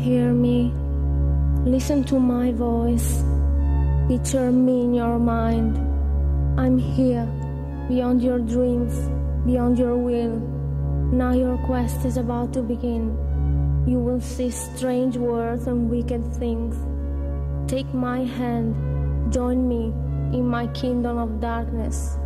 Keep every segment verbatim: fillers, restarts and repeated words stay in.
hear me. Listen to my voice. Picture me in your mind. I'm here, beyond your dreams, beyond your will. Now your quest is about to begin. You will see strange words and wicked things. Take my hand, join me in my kingdom of darkness.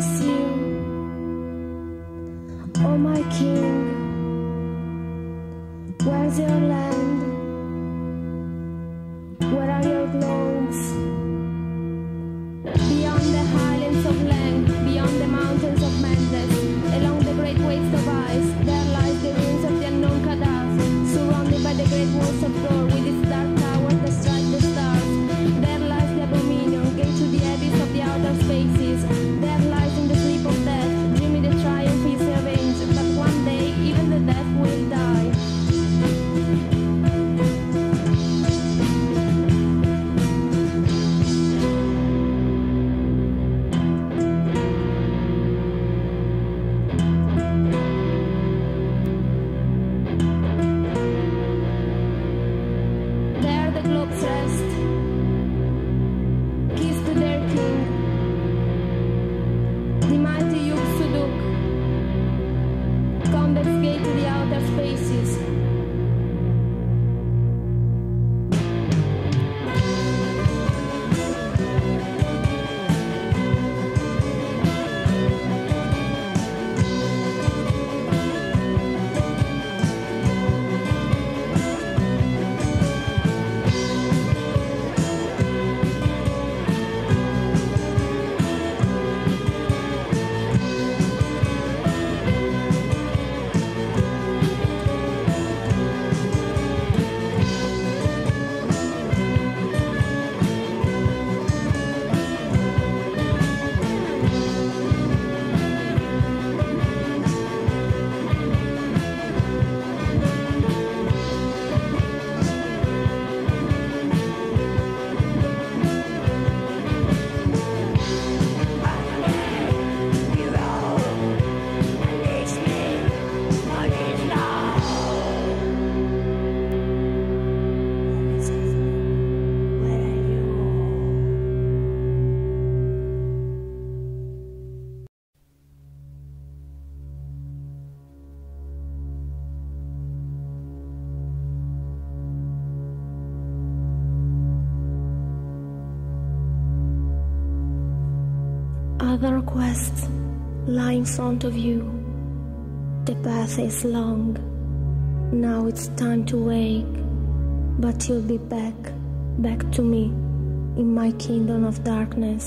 miss you, O my King. Where's your land? Where are your globes? Beyond the highlands of Lang, beyond the mountains of madness, along the great waves of ice, there lies the ruins of the unknown Qadaf, surrounded by the great walls of gold. Other quests lie in front of you. The path is long. Now it's time to wake, but you'll be back, back to me, in my kingdom of darkness.